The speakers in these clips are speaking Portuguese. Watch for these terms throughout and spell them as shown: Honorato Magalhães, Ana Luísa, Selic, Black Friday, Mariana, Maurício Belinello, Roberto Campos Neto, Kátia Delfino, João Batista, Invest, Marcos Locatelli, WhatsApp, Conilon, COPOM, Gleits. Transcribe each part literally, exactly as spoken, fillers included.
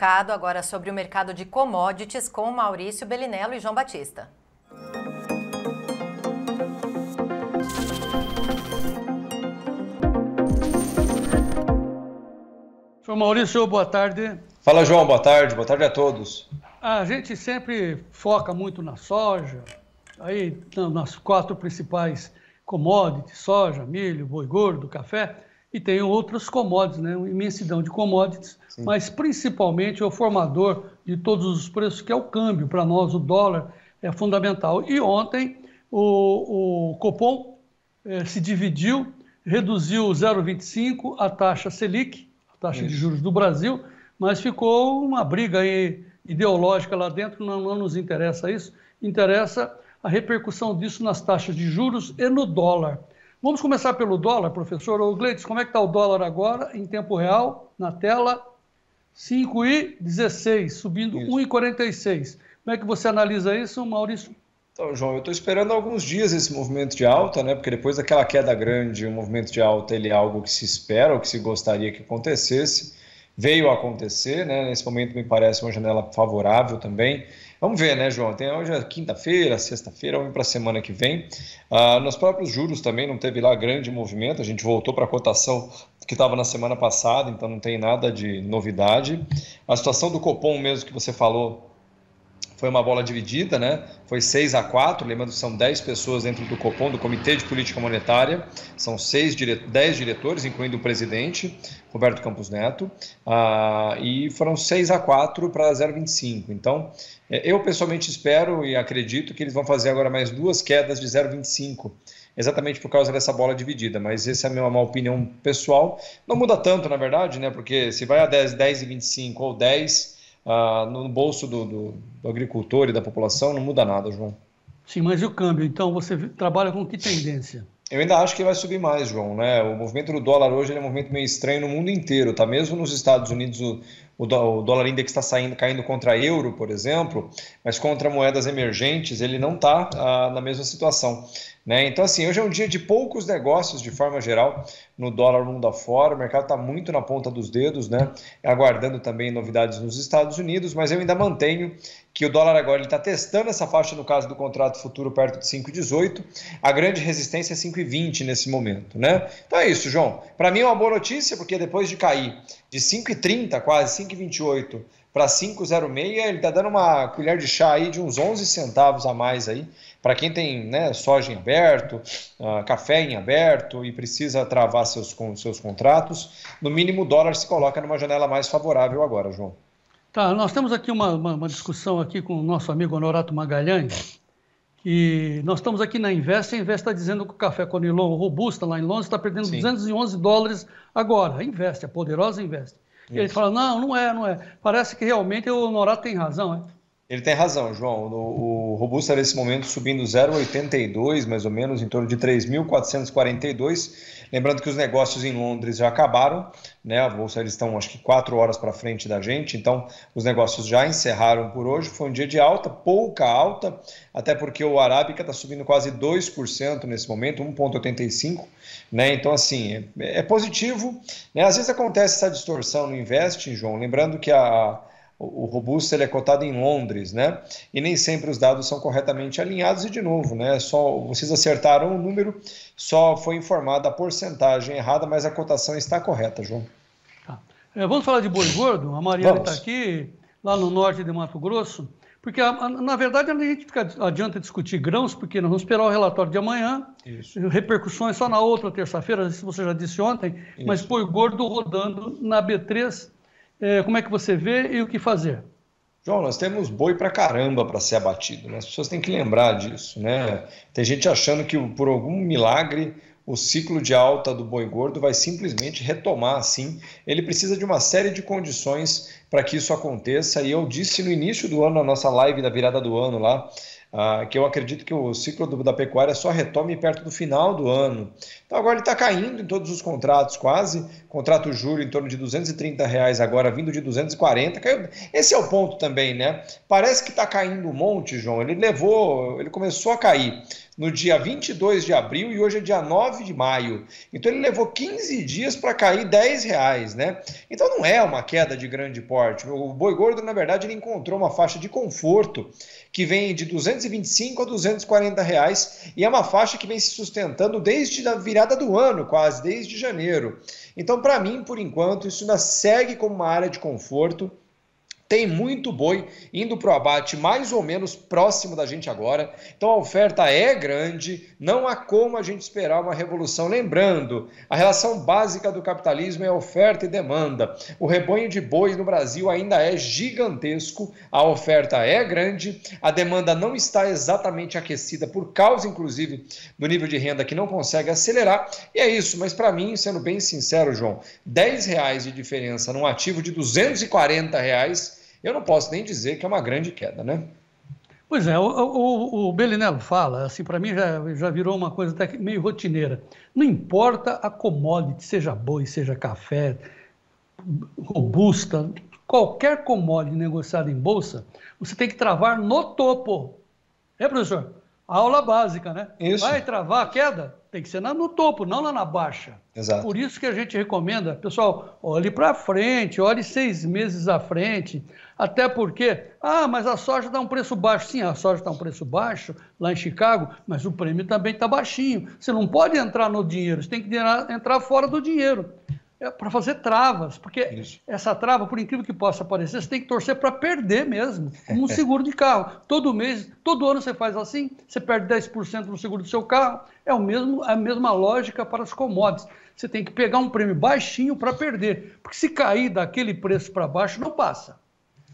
Mercado, agora sobre o mercado de commodities com Maurício Belinello e João Batista. Sr. Maurício, boa tarde. Fala, João, boa tarde. Boa tarde a todos. A gente sempre foca muito na soja, aí nas quatro principais commodities, soja, milho, boi gordo, café, e tem outras commodities, né? Uma imensidão de commodities, sim, mas principalmente o formador de todos os preços, que é o câmbio. Para nós, o dólar é fundamental. E ontem o, o COPOM eh, se dividiu, reduziu zero vírgula vinte e cinco a taxa Selic, a taxa isso, de juros do Brasil, mas ficou uma briga aí ideológica lá dentro, não, não nos interessa isso, interessa a repercussão disso nas taxas de juros e no dólar. Vamos começar pelo dólar, professor. Ô, Gleits, como é que está o dólar agora, em tempo real, na tela? cinco e dezesseis, subindo um e quarenta e seis. Como é que você analisa isso, Maurício? Então, João, eu estou esperando alguns dias esse movimento de alta, né? Porque depois daquela queda grande, o movimento de alta ele é algo que se espera, ou que se gostaria que acontecesse. Veio a acontecer, né? Nesse momento me parece uma janela favorável também. Vamos ver, né, João? Tem hoje é quinta-feira, sexta-feira, vamos para a semana que vem. Ah, nos próprios juros também não teve lá grande movimento, a gente voltou para a cotação que estava na semana passada, então não tem nada de novidade. A situação do Copom mesmo que você falou foi uma bola dividida, né? Foi seis a quatro, lembrando que são dez pessoas dentro do Copom, do Comitê de Política Monetária, são seis dire... dez diretores, incluindo o presidente, Roberto Campos Neto, ah, e foram seis a quatro para zero vírgula vinte e cinco. Então, eu pessoalmente espero e acredito que eles vão fazer agora mais duas quedas de zero vírgula vinte e cinco, exatamente por causa dessa bola dividida, mas essa é a minha uma opinião pessoal. Não muda tanto, na verdade, né? Porque se vai a dez, dez e vinte e cinco ou dez... Ah, no bolso do, do, do agricultor e da população, não muda nada, João. Sim, mas e o câmbio? Então, você trabalha com que tendência? Eu ainda acho que vai subir mais, João, né? O movimento do dólar hoje ele é um movimento meio estranho no mundo inteiro, tá? Mesmo nos Estados Unidos, o, o dólar index está saindo, caindo contra euro, por exemplo, mas contra moedas emergentes, ele não está ah, na mesma situação, né? Então, assim, hoje é um dia de poucos negócios, de forma geral, no dólar mundo afora. O mercado está muito na ponta dos dedos, né? Aguardando também novidades nos Estados Unidos, mas eu ainda mantenho que o dólar agora está testando essa faixa, no caso do contrato futuro, perto de cinco e dezoito. A grande resistência é cinco e vinte nesse momento, né? Então é isso, João. Para mim é uma boa notícia, porque depois de cair de cinco e trinta, quase cinco e vinte e oito, para cinco e zero seis, ele está dando uma colher de chá aí de uns onze centavos a mais aí, para quem tem, né, soja em aberto, uh, café em aberto e precisa travar seus, com, seus contratos. No mínimo o dólar se coloca numa janela mais favorável agora, João. Tá, nós temos aqui uma, uma, uma discussão aqui com o nosso amigo Honorato Magalhães, que nós estamos aqui na Invest, a Invest está dizendo que o café Conilon Robusta, lá em Londres, está perdendo sim, duzentos e onze dólares agora. A Invest, a poderosa Invest. Isso. E ele fala, não, não é, não é. Parece que realmente o Honorato tem razão, é? Ele tem razão, João. O, o Robusta, nesse momento, subindo zero vírgula oitenta e dois, mais ou menos, em torno de três mil quatrocentos e quarenta e dois. Lembrando que os negócios em Londres já acabaram, né? A bolsa, eles estão, acho que, quatro horas para frente da gente. Então, os negócios já encerraram por hoje. Foi um dia de alta, pouca alta, até porque o Arábica está subindo quase dois por cento nesse momento, um vírgula oitenta e cinco por cento. Né? Então, assim, é, é positivo, né? Às vezes acontece essa distorção no Invest, João. Lembrando que a... O Robusta ele é cotado em Londres, né? E nem sempre os dados são corretamente alinhados. E de novo, né? Só vocês acertaram o número, só foi informada a porcentagem errada, mas a cotação está correta, João. Tá. É, vamos falar de boi gordo. A Mariana está aqui, lá no norte de Mato Grosso, porque a, a, na verdade a gente fica, adianta discutir grãos, porque nós vamos esperar o relatório de amanhã. Isso. Repercussões só na outra terça-feira, isso você já disse ontem. Isso. Mas boi gordo rodando na B três. Como é que você vê e o que fazer? João, nós temos boi pra caramba para ser abatido, né? As pessoas têm que lembrar disso, né? Tem gente achando que por algum milagre o ciclo de alta do boi gordo vai simplesmente retomar assim. Ele precisa de uma série de condições para que isso aconteça. E eu disse no início do ano, na nossa live da virada do ano lá, Ah, que eu acredito que o ciclo do, da pecuária só retome perto do final do ano. Então agora ele está caindo em todos os contratos quase, contrato julho em torno de duzentos e trinta reais agora, vindo de duzentos e quarenta, caiu. Esse é o ponto também, né? Parece que está caindo um monte, João, ele levou, ele começou a cair no dia vinte e dois de abril e hoje é dia nove de maio. Então ele levou quinze dias para cair dez reais, né? Então não é uma queda de grande porte. O boi gordo, na verdade, ele encontrou uma faixa de conforto que vem de duzentos e vinte e cinco a duzentos e quarenta reais e é uma faixa que vem se sustentando desde a virada do ano, quase, desde janeiro. Então, para mim, por enquanto, isso ainda segue como uma área de conforto. Tem muito boi indo para o abate mais ou menos próximo da gente agora. Então a oferta é grande, não há como a gente esperar uma revolução. Lembrando, a relação básica do capitalismo é oferta e demanda. O rebanho de bois no Brasil ainda é gigantesco, a oferta é grande, a demanda não está exatamente aquecida por causa, inclusive, do nível de renda que não consegue acelerar. E é isso, mas para mim, sendo bem sincero, João, dez reais de diferença num ativo de duzentos e quarenta reais... eu não posso nem dizer que é uma grande queda, né? Pois é, o, o, o Belinello fala, assim, para mim já, já virou uma coisa até meio rotineira. Não importa a commodity, seja boi, seja café, robusta, qualquer commodity negociada em bolsa, você tem que travar no topo. É, professor? A aula básica, né? Isso. Vai travar a queda? Tem que ser no topo, não lá na baixa. Exato. Por isso que a gente recomenda, pessoal, olhe para frente, olhe seis meses à frente, até porque, ah, mas a soja dá um preço baixo. Sim, a soja dá um preço baixo lá em Chicago, mas o prêmio também está baixinho. Você não pode entrar no dinheiro, você tem que entrar fora do dinheiro. É para fazer travas, porque isso. Essa trava, por incrível que possa parecer, você tem que torcer para perder mesmo, como um seguro de carro. Todo mês, todo ano você faz assim, você perde dez por cento no seguro do seu carro. É o mesmo, a mesma lógica para as commodities. Você tem que pegar um prêmio baixinho para perder, porque se cair daquele preço para baixo, não passa.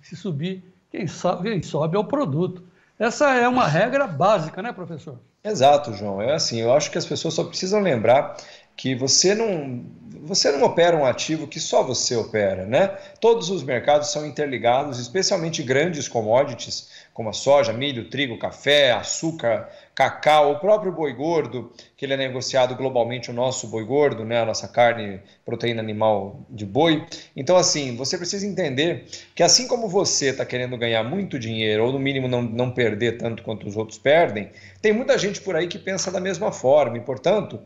Se subir, quem sobe, quem sobe é o produto. Essa é uma regra básica, né, professor? Exato, João. É assim, eu acho que as pessoas só precisam lembrar que você não, você não opera um ativo que só você opera, né? Todos os mercados são interligados, especialmente grandes commodities, como a soja, milho, trigo, café, açúcar, cacau, o próprio boi gordo, que ele é negociado globalmente, o nosso boi gordo, né? A nossa carne, proteína animal de boi. Então, assim, você precisa entender que assim como você está querendo ganhar muito dinheiro, ou no mínimo não, não perder tanto quanto os outros perdem, tem muita gente por aí que pensa da mesma forma e, portanto,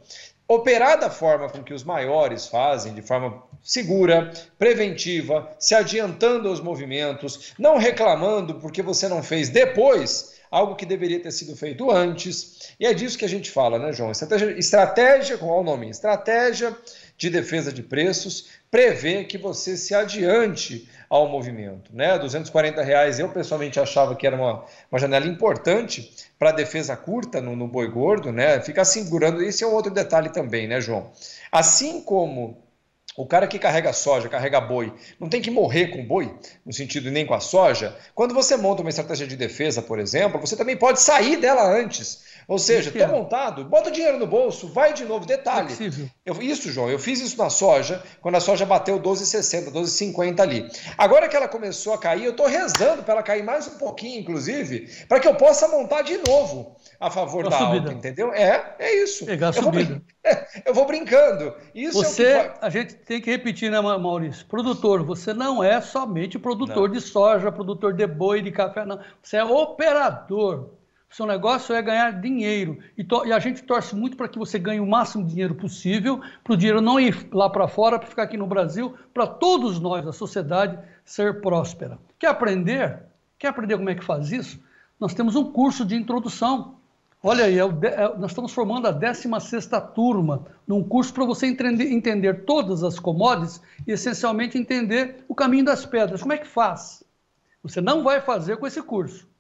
operar da forma com que os maiores fazem, de forma segura, preventiva, se adiantando aos movimentos, não reclamando porque você não fez depois algo que deveria ter sido feito antes. E é disso que a gente fala, né, João? Estratégia, estratégia qual é o nome? Estratégia de defesa de preços prevê que você se adiante ao movimento, né? duzentos e quarenta reais eu pessoalmente achava que era uma, uma janela importante para defesa curta no, no boi gordo, né? Ficar segurando, esse é um outro detalhe também, né, João? Assim como o cara que carrega soja, carrega boi, não tem que morrer com boi, no sentido nem com a soja. Quando você monta uma estratégia de defesa, por exemplo, você também pode sair dela antes. Ou seja, está montado, bota o dinheiro no bolso, vai de novo, detalhe. Eu, isso, João, eu fiz isso na soja, quando a soja bateu doze e sessenta, doze e cinquenta ali. Agora que ela começou a cair, eu estou rezando para ela cair mais um pouquinho, inclusive, para que eu possa montar de novo a favor da alta, entendeu? É, é isso. Pegar a subida. Eu vou brincando. Isso você, é o que vai... A gente tem que repetir, né, Maurício? Produtor, você não é somente produtor não. de soja, produtor de boi, de café, não. Você é operador. Seu negócio é ganhar dinheiro. E, to... e a gente torce muito para que você ganhe o máximo de dinheiro possível, para o dinheiro não ir lá para fora, para ficar aqui no Brasil, para todos nós, a sociedade, ser próspera. Quer aprender? Quer aprender como é que faz isso? Nós temos um curso de introdução. Olha aí, é o de... é... nós estamos formando a décima sexta turma, num curso para você entender... entender todas as commodities e, essencialmente, entender o caminho das pedras. Como é que faz? Você não vai fazer com esse curso.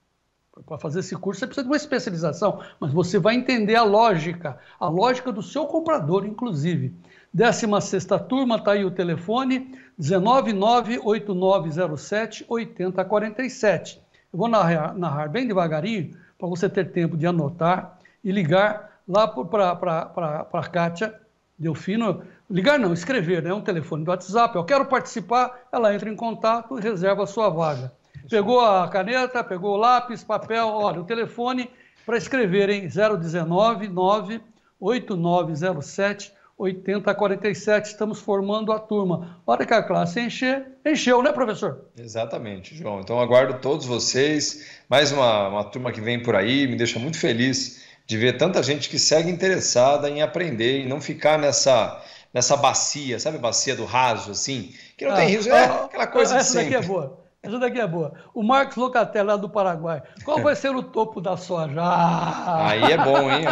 Para fazer esse curso, você precisa de uma especialização, mas você vai entender a lógica, a lógica do seu comprador, inclusive. décima sexta turma, está aí o telefone, dezenove, nove oito nove zero sete, oito zero quatro sete. Eu vou narrar, narrar bem devagarinho, para você ter tempo de anotar e ligar lá para a Kátia Delfino. Ligar não, escrever, né? Um telefone do WhatsApp. Eu quero participar, ela entra em contato e reserva a sua vaga. Pegou a caneta, pegou o lápis, papel, olha, o telefone para escrever, hein? zero um nove, nove oito nove zero sete, oito zero quatro sete. Estamos formando a turma. A hora que a classe encher, encheu, né, professor? Exatamente, João. Então, aguardo todos vocês. Mais uma, uma turma que vem por aí, me deixa muito feliz de ver tanta gente que segue interessada em aprender e não ficar nessa, nessa bacia, sabe, bacia do raso, assim, que não ah, tem riso, é ah, aquela coisa ah, de sempre. Essa daqui é boa, essa daqui é boa. O Marcos Locatelli, lá do Paraguai, qual vai ser o topo da soja? Ah! Aí é bom, hein?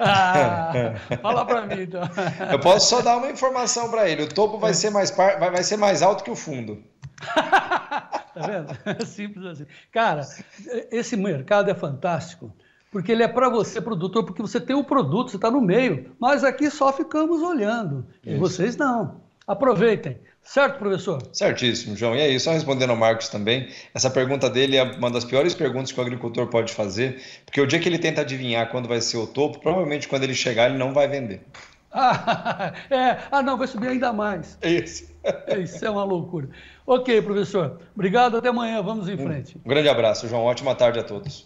Ah, fala para mim, então. Eu posso só dar uma informação para ele, o topo vai ser mais, par... vai ser mais alto que o fundo. Tá vendo? Simples assim. Cara, esse mercado é fantástico, porque ele é para você, produtor, porque você tem o produto, você está no meio. Nós aqui só ficamos olhando, isso. E vocês não. Aproveitem. Certo, professor? Certíssimo, João. E aí, só respondendo ao Marcos também, essa pergunta dele é uma das piores perguntas que o agricultor pode fazer, porque o dia que ele tenta adivinhar quando vai ser o topo, provavelmente quando ele chegar ele não vai vender. Ah, é. ah não, vai subir ainda mais. Isso. Isso é uma loucura. Ok, professor. Obrigado, até amanhã. Vamos em frente. Um grande abraço, João. Ótima tarde a todos.